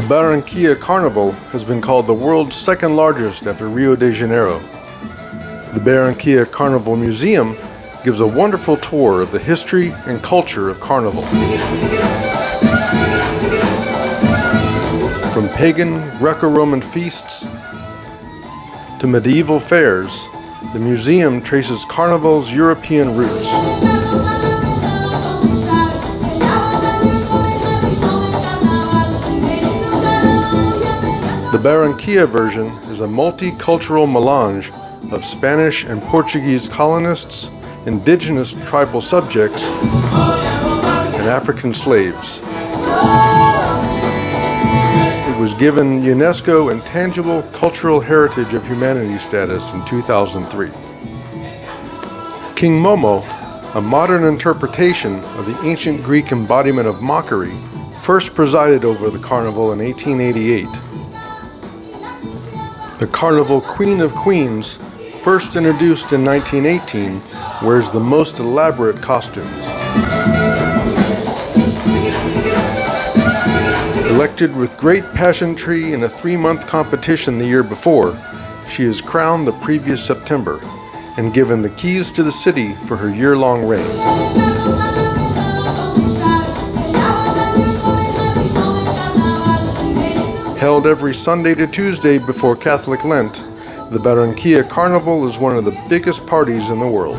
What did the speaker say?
The Barranquilla Carnival has been called the world's second largest after Rio de Janeiro. The Barranquilla Carnival Museum gives a wonderful tour of the history and culture of Carnival. From pagan Greco-Roman feasts to medieval fairs, the museum traces Carnival's European roots. The Barranquilla version is a multicultural melange of Spanish and Portuguese colonists, indigenous tribal subjects, and African slaves. Was given UNESCO Intangible Cultural Heritage of Humanity status in 2003. King Momo, a modern interpretation of the ancient Greek embodiment of mockery, first presided over the carnival in 1888. The Carnival Queen of Queens, first introduced in 1918, wears the most elaborate costumes. Elected with great pageantry in a 3-month competition the year before, she is crowned the previous September and given the keys to the city for her year-long reign. Held every Sunday to Tuesday before Catholic Lent, the Barranquilla Carnival is one of the biggest parties in the world.